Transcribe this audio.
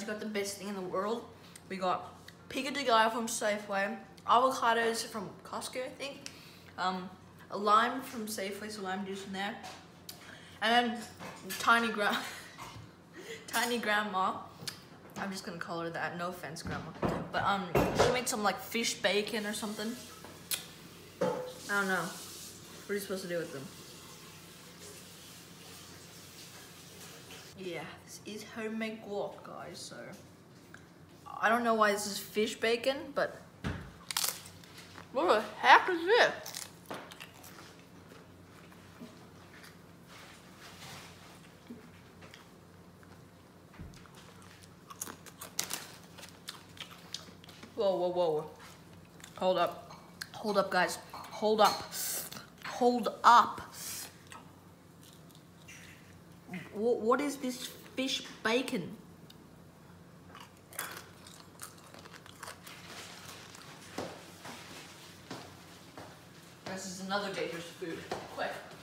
Dad's got the best thing in the world. We got pico de gallo from Safeway, avocados from Costco, I think, a lime from Safeway, so lime juice in there, and then Tiny Grandma. I'm just gonna call her that. No offense, Grandma. But she made some like fish bacon or something. I don't know. What are you supposed to do with them? Yeah, this is homemade guac, guys. So I don't know why this is fish bacon, but what the heck is this? Whoa, whoa, whoa. Hold up. Hold up, guys. Hold up. Hold up. What is this fish bacon? This is another dangerous food. Quick.